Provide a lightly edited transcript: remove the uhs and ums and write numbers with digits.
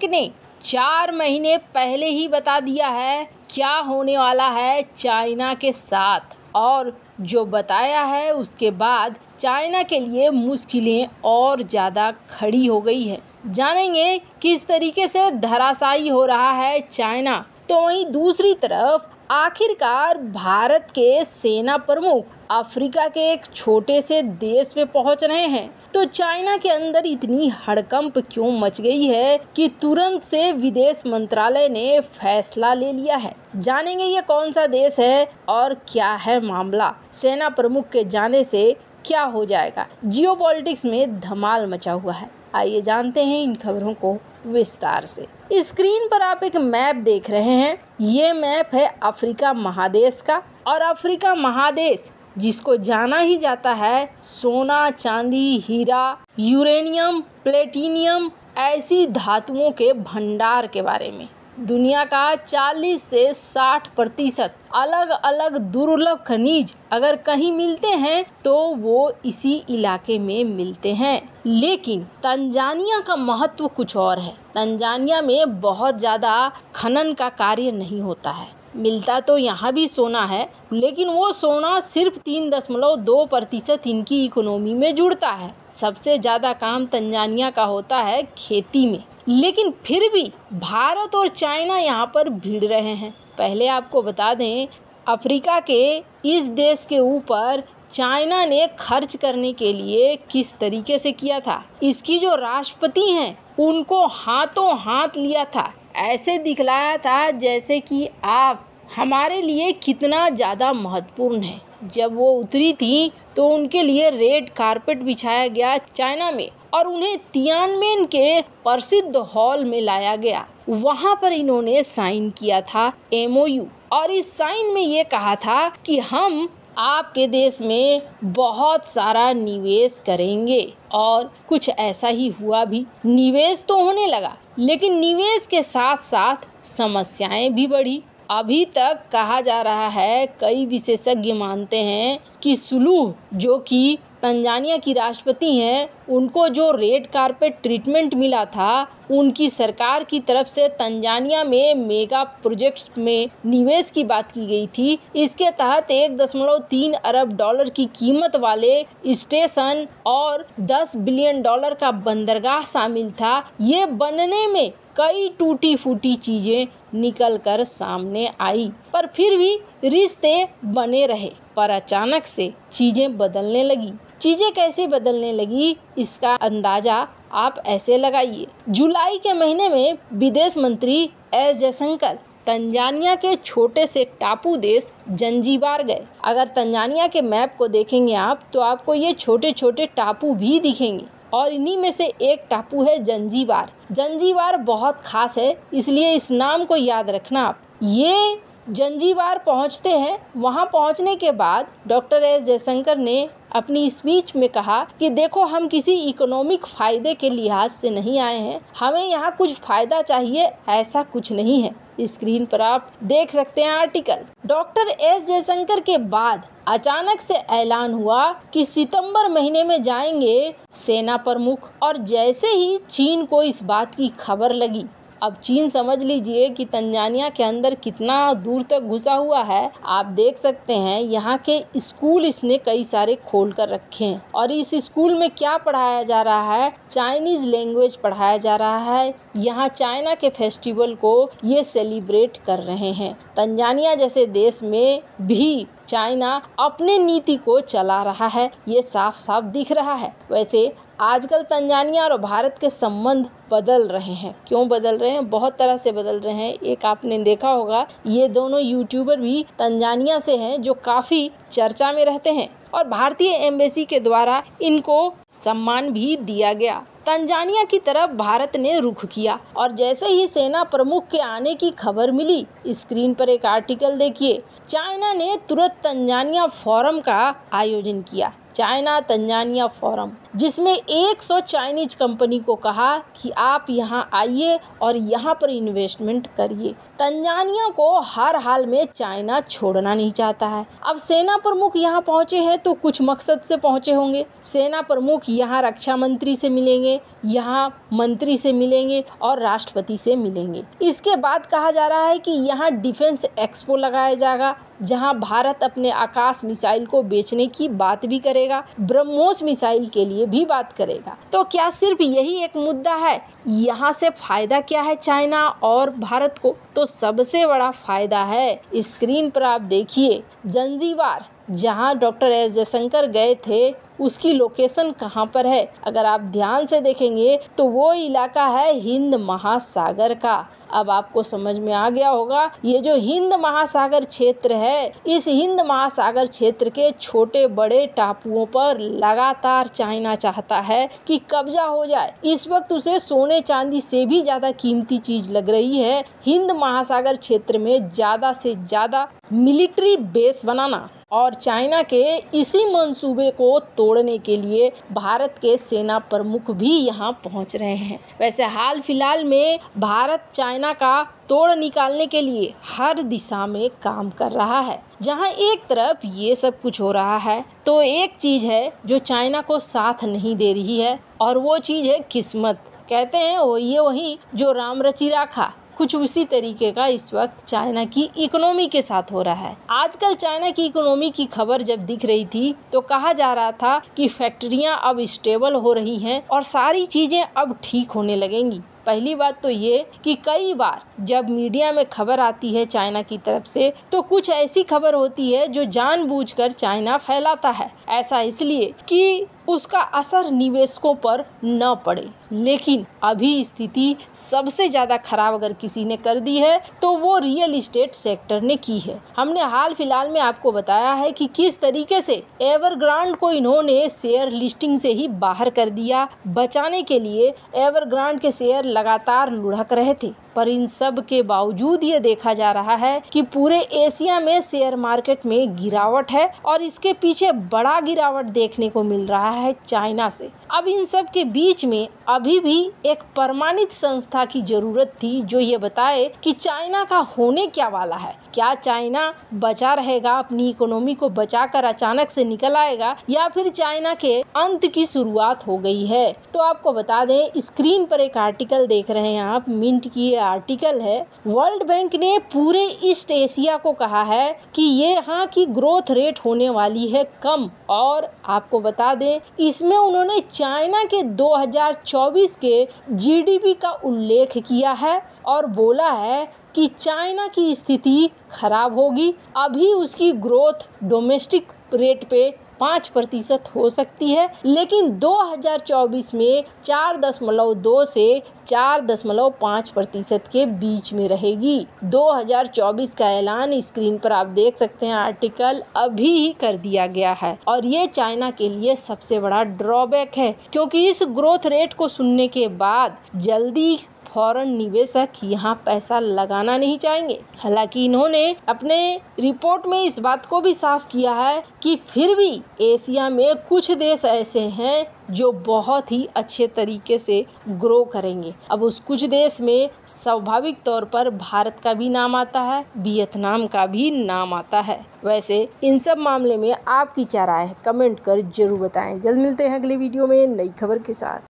Bank ने 4 महीने पहले ही बता दिया है क्या होने वाला है चाइना के साथ, और जो बताया है उसके बाद चाइना के लिए मुश्किलें और ज़्यादा खड़ी हो गई है। जानेंगे किस तरीके से धराशायी हो रहा है चाइना। तो वहीं दूसरी तरफ आखिरकार भारत के सेना प्रमुख अफ्रीका के एक छोटे से देश में पहुंच रहे हैं, तो चाइना के अंदर इतनी हड़कंप क्यों मच गई है कि तुरंत से विदेश मंत्रालय ने फैसला ले लिया है। जानेंगे ये कौन सा देश है और क्या है मामला, सेना प्रमुख के जाने से क्या हो जाएगा, जियोपॉलिटिक्स में धमाल मचा हुआ है। आइए जानते हैं इन खबरों को विस्तार से। स्क्रीन पर आप एक मैप देख रहे हैं, ये मैप है अफ्रीका महादेश का, और अफ्रीका महादेश जिसको जाना ही जाता है सोना, चांदी, हीरा, यूरेनियम, प्लेटिनियम ऐसी धातुओं के भंडार के बारे में। दुनिया का 40 से 60% अलग अलग दुर्लभ खनिज अगर कहीं मिलते हैं तो वो इसी इलाके में मिलते हैं। लेकिन तंजानिया का महत्व कुछ और है। तंजानिया में बहुत ज़्यादा खनन का कार्य नहीं होता है, मिलता तो यहाँ भी सोना है, लेकिन वो सोना सिर्फ 3.2% इनकी इकोनॉमी में जुड़ता है। सबसे ज़्यादा काम तंजानिया का होता है खेती में, लेकिन फिर भी भारत और चाइना यहाँ पर भिड़ रहे हैं। पहले आपको बता दें, अफ्रीका के इस देश के ऊपर चाइना ने खर्च करने के लिए किस तरीके से किया था, इसकी जो राष्ट्रपति हैं उनको हाथों हाथ लिया था, ऐसे दिखलाया था जैसे कि आप हमारे लिए कितना ज़्यादा महत्वपूर्ण है। जब वो उतरी थी तो उनके लिए रेड कारपेट बिछाया गया चाइना में, और उन्हें तियानमेन के प्रसिद्ध हॉल में लाया गया। वहाँ पर इन्होंने साइन किया था MOU, और इस साइन में ये कहा था कि हम आपके देश में बहुत सारा निवेश करेंगे, और कुछ ऐसा ही हुआ भी। निवेश तो होने लगा, लेकिन निवेश के साथ साथ समस्याएं भी बढ़ी। अभी तक कहा जा रहा है, कई विशेषज्ञ मानते हैं कि सुलूह, जो कि तंजानिया की राष्ट्रपति हैं, उनको जो रेड कारपेट ट्रीटमेंट मिला था, उनकी सरकार की तरफ से तंजानिया में मेगा प्रोजेक्ट्स में निवेश की बात की गई थी। इसके तहत 1.3 अरब डॉलर की कीमत वाले स्टेशन और $10 बिलियन का बंदरगाह शामिल था। ये बनने में कई टूटी फूटी चीज़ें निकल कर सामने आई, पर फिर भी रिश्ते बने रहे। पर अचानक से चीज़ें बदलने लगी। चीज़ें कैसे बदलने लगी, इसका अंदाज़ा आप ऐसे लगाइए। जुलाई के महीने में विदेश मंत्री S. जयशंकर तंजानिया के छोटे से टापू देश ज़ंजीबार गए। अगर तंजानिया के मैप को देखेंगे आप तो आपको ये छोटे छोटे टापू भी दिखेंगे, और इन्हीं में से एक टापू है ज़ंजीबार। ज़ंजीबार बहुत खास है, इसलिए इस नाम को याद रखना आप। ये ज़ंजीबार पहुंचते हैं। वहां पहुंचने के बाद डॉक्टर S. जयशंकर ने अपनी स्पीच में कहा कि देखो, हम किसी इकोनॉमिक फ़ायदे के लिहाज से नहीं आए हैं, हमें यहाँ कुछ फ़ायदा चाहिए ऐसा कुछ नहीं है। स्क्रीन पर आप देख सकते हैं आर्टिकल। Doctor S. जयशंकर के बाद अचानक से ऐलान हुआ कि सितंबर महीने में जाएंगे सेना प्रमुख, और जैसे ही चीन को इस बात की खबर लगी, अब चीन समझ लीजिए कि तंजानिया के अंदर कितना दूर तक घुसा हुआ है। आप देख सकते हैं यहाँ के स्कूल इसने कई सारे खोल कर रखे हैं, और इस स्कूल में क्या पढ़ाया जा रहा है, चाइनीज़ लैंग्वेज पढ़ाया जा रहा है। यहाँ चाइना के फेस्टिवल को ये सेलिब्रेट कर रहे हैं। तंजानिया जैसे देश में भी चाइना अपने नीति को चला रहा है, ये साफ साफ दिख रहा है। वैसे आजकल तंजानिया और भारत के संबंध बदल रहे हैं। क्यों बदल रहे हैं? बहुत तरह से बदल रहे हैं। एक आपने देखा होगा, ये दोनों यूट्यूबर भी तंजानिया से हैं, जो काफ़ी चर्चा में रहते हैं, और भारतीय एम्बेसी के द्वारा इनको सम्मान भी दिया गया। तंजानिया की तरफ भारत ने रुख किया, और जैसे ही सेना प्रमुख के आने की खबर मिली, स्क्रीन पर एक आर्टिकल देखिए, चाइना ने तुरंत तंजानिया फोरम का आयोजन किया। चाइना तंजानिया फोरम, जिसमें 100 चाइनीज कंपनी को कहा कि आप यहाँ आइए और यहाँ पर इन्वेस्टमेंट करिए। तंजानिया को हर हाल में चाइना छोड़ना नहीं चाहता है। अब सेना प्रमुख यहाँ पहुँचे हैं तो कुछ मकसद से पहुँचे होंगे। सेना प्रमुख यहाँ रक्षा मंत्री से मिलेंगे, यहाँ मंत्री से मिलेंगे और राष्ट्रपति से मिलेंगे। इसके बाद कहा जा रहा है कि यहाँ डिफेंस एक्सपो लगाया जाएगा, जहां भारत अपने आकाश मिसाइल को बेचने की बात भी करेगा, ब्रह्मोस मिसाइल के लिए भी बात करेगा। तो क्या सिर्फ यही एक मुद्दा है? यहाँ से फायदा क्या है चाइना और भारत को? तो सबसे बड़ा फायदा है, स्क्रीन पर आप देखिए, ज़ंजीबार, जहाँ डॉक्टर एस जयशंकर गए थे उसकी लोकेशन कहाँ पर है। अगर आप ध्यान से देखेंगे तो वो इलाका है हिंद महासागर का। अब आपको समझ में आ गया होगा, ये जो हिंद महासागर क्षेत्र है, इस हिंद महासागर क्षेत्र के छोटे बड़े टापुओं पर लगातार चाइना चाहता है कि कब्जा हो जाए। इस वक्त उसे सोने चांदी से भी ज्यादा कीमती चीज लग रही है हिंद महासागर क्षेत्र में ज्यादा से ज्यादा मिलिट्री बेस बनाना, और चाइना के इसी मंसूबे को तोड़ने के लिए भारत के सेना प्रमुख भी यहाँ पहुँच रहे हैं। वैसे हाल फिलहाल में भारत चाइना का तोड़ निकालने के लिए हर दिशा में काम कर रहा है। जहाँ एक तरफ ये सब कुछ हो रहा है तो एक चीज़ है जो चाइना को साथ नहीं दे रही है, और वो चीज़ है किस्मत। कहते हैं वो ये वही जो राम रची राखा, कुछ उसी तरीके का इस वक्त चाइना की इकोनॉमी के साथ हो रहा है। आजकल चाइना की इकोनॉमी की खबर जब दिख रही थी तो कहा जा रहा था कि फैक्ट्रियां अब स्टेबल हो रही हैं और सारी चीजें अब ठीक होने लगेंगी। पहली बात तो ये कि कई बार जब मीडिया में खबर आती है चाइना की तरफ से तो कुछ ऐसी खबर होती है जो जानबूझकर चाइना फैलाता है, ऐसा इसलिए कि उसका असर निवेशकों पर न पड़े। लेकिन अभी स्थिति सबसे ज़्यादा खराब अगर किसी ने कर दी है तो वो रियल इस्टेट सेक्टर ने की है। हमने हाल फिलहाल में आपको बताया है कि किस तरीके से एवरग्रांड को इन्होंने शेयर लिस्टिंग से ही बाहर कर दिया। बचाने के लिए एवरग्रांड के शेयर लगातार लुढ़क रहे थे, पर इन सब के बावजूद ये देखा जा रहा है कि पूरे एशिया में शेयर मार्केट में गिरावट है, और इसके पीछे बड़ा गिरावट देखने को मिल रहा है चाइना से। अब इन सब के बीच में अभी भी एक प्रमाणित संस्था की जरूरत थी जो ये बताए कि चाइना का होने क्या वाला है। क्या चाइना बचा रहेगा, अपनी इकोनॉमी को बचाकर अचानक से निकल आएगा, या फिर चाइना के अंत की शुरुआत हो गई है? तो आपको बता दें, स्क्रीन पर एक आर्टिकल देख रहे हैं आप, मिंट की आर्टिकल है। वर्ल्ड बैंक ने पूरे ईस्ट एशिया को कहा है कि ये यहाँ की ग्रोथ रेट होने वाली है कम, और आपको बता दें इसमें उन्होंने चाइना के 2024 के जीडीपी का उल्लेख किया है और बोला है कि चाइना की स्थिति खराब होगी। अभी उसकी ग्रोथ डोमेस्टिक रेट पे 5% हो सकती है, लेकिन 2024 में 4.2 से 4.5% के बीच में रहेगी। 2024 का ऐलान स्क्रीन पर आप देख सकते हैं, आर्टिकल अभी ही कर दिया गया है, और ये चाइना के लिए सबसे बड़ा ड्रॉबैक है, क्योंकि इस ग्रोथ रेट को सुनने के बाद जल्दी फॉरेन निवेशक यहाँ पैसा लगाना नहीं चाहेंगे। हालांकि इन्होंने अपने रिपोर्ट में इस बात को भी साफ किया है कि फिर भी एशिया में कुछ देश ऐसे हैं जो बहुत ही अच्छे तरीके से ग्रो करेंगे। अब उस कुछ देश में स्वाभाविक तौर पर भारत का भी नाम आता है, वियतनाम का भी नाम आता है। वैसे इन सब मामले में आपकी क्या राय है, कमेंट कर जरूर बताएं। जल्द मिलते हैं अगले वीडियो में नई खबर के साथ।